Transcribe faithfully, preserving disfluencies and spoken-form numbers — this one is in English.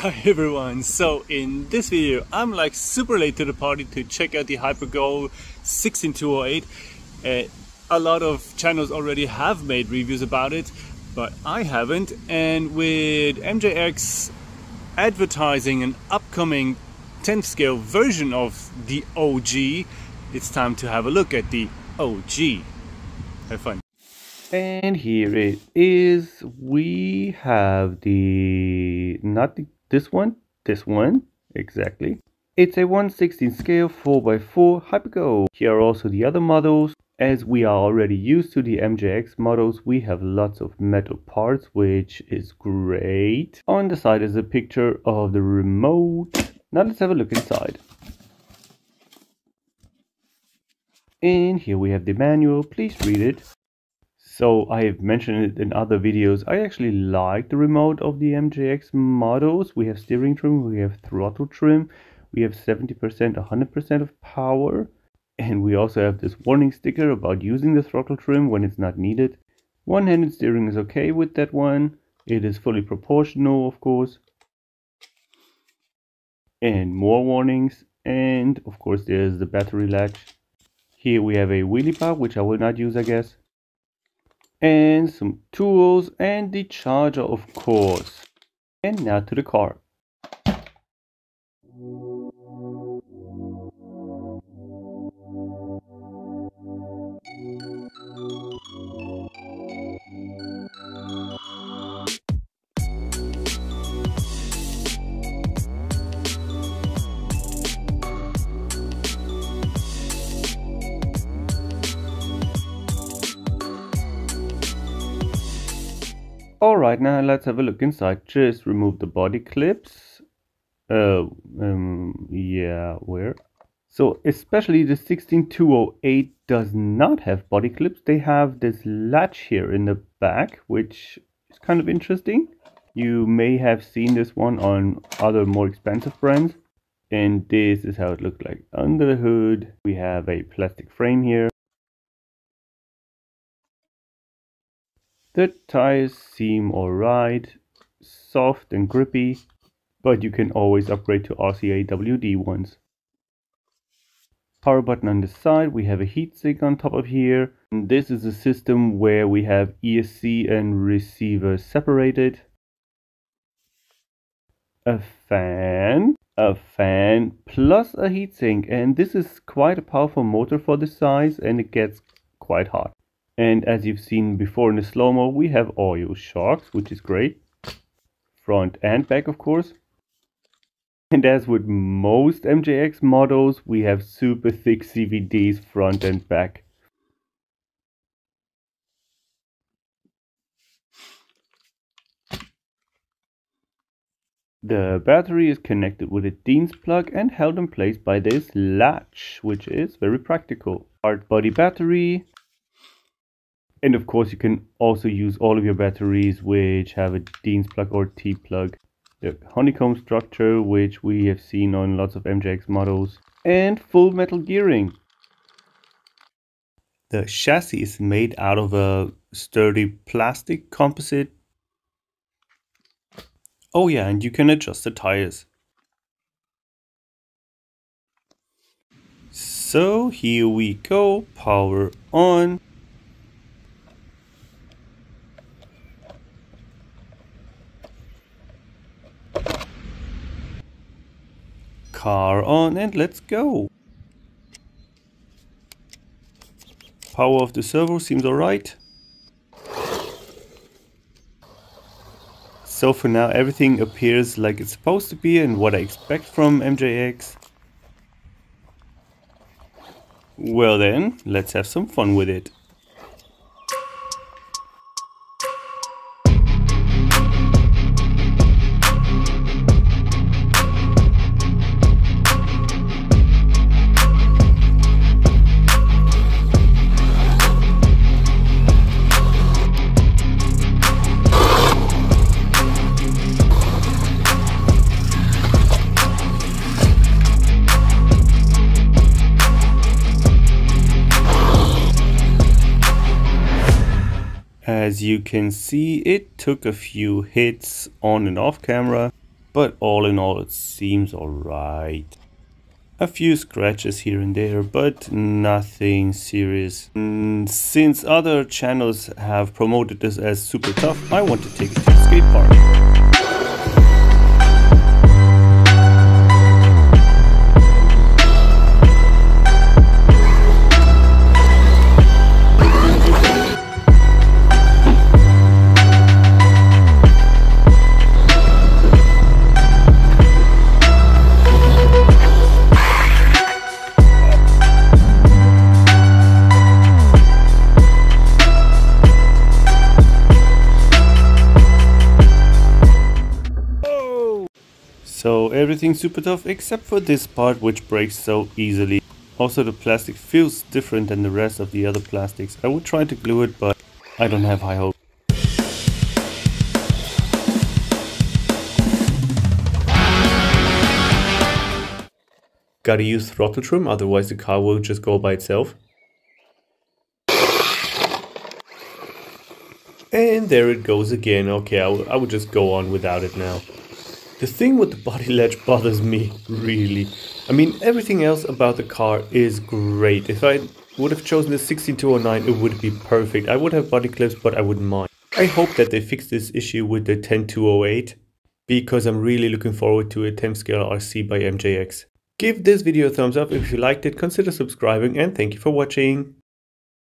Hi everyone, so in this video I'm like super late to the party to check out the HyperGo sixteen two oh eight. Uh, a lot of channels already have made reviews about it, but I haven't, and with M J X advertising an upcoming tenth scale version of the O G, it's time to have a look at the O G. Have fun. And here it is. We have the not the This one, this one, exactly. It's a one sixteenth scale four by four HyperGo. Here are also the other models. As we are already used to the M J X models, we have lots of metal parts, which is great. On the side is a picture of the remote. Now let's have a look inside. And here we have the manual, please read it. So I have mentioned it in other videos, I actually like the remote of the M J X models. We have steering trim, we have throttle trim, we have seventy percent, one hundred percent of power. And we also have this warning sticker about using the throttle trim when it's not needed. One-handed steering is okay with that one. It is fully proportional, of course. And more warnings. And of course there's the battery latch. Here we have a wheelie bar, which I will not use, I guess. And some tools and the charger, of course. And now to the car. Alright, now let's have a look inside. Just remove the body clips. Uh, um, yeah, where? So, especially the sixteen two oh eight does not have body clips. They have this latch here in the back, which is kind of interesting. You may have seen this one on other more expensive brands. And this is how it looked like under the hood. We have a plastic frame here. The tires seem alright, soft and grippy, but you can always upgrade to R C A W D ones. Power button on the side, we have a heatsink on top of here. And this is a system where we have E S C and receiver separated. A fan, a fan plus a heatsink, and this is quite a powerful motor for the size, and it gets quite hot. And as you've seen before in the slow-mo, we have oil shocks, which is great. Front and back, of course. And as with most M J X models, we have super thick C V Ds front and back. The battery is connected with a Deans plug and held in place by this latch, which is very practical. Hard body battery. And of course you can also use all of your batteries which have a Deans plug or T plug. The honeycomb structure, which we have seen on lots of M J X models. And full metal gearing. The chassis is made out of a sturdy plastic composite. Oh yeah, and you can adjust the tires. So here we go, power on. Car on, and let's go. Power of the servo seems alright. So for now everything appears like it's supposed to be and what I expect from M J X. Well then, let's have some fun with it. As you can see, it took a few hits on and off camera, but all in all it seems alright. A few scratches here and there, but nothing serious. Mm, since other channels have promoted this as super tough, I want to take it to the skate park. So everything's super tough except for this part which breaks so easily. Also the plastic feels different than the rest of the other plastics. I would try to glue it, but I don't have high hopes. Gotta use throttle trim, otherwise the car will just go by itself. And there it goes again. Okay, I will, I will just go on without it now. The thing with the body latch bothers me, really. I mean, everything else about the car is great. If I would have chosen the sixteen two oh nine, it would be perfect. I would have body clips, but I wouldn't mind. I hope that they fix this issue with the ten two oh eight, because I'm really looking forward to a ten scale R C by M J X. Give this video a thumbs up if you liked it, consider subscribing, and thank you for watching.